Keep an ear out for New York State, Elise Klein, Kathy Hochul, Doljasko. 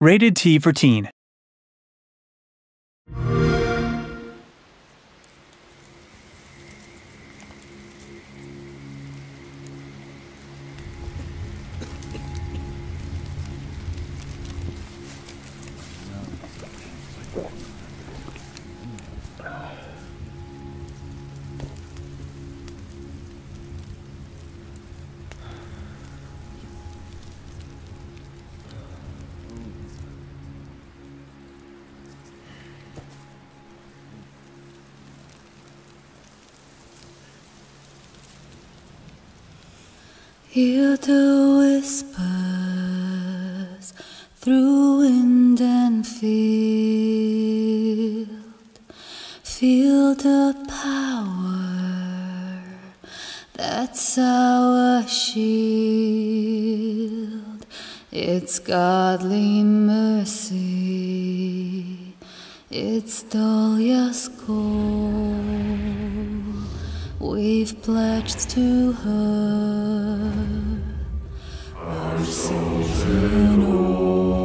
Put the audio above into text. Rated T for Teen. Hear the whispers through wind and field. Feel the power that's our shield. It's godly mercy. It's Doljasko. We've pledged to her our souls in all.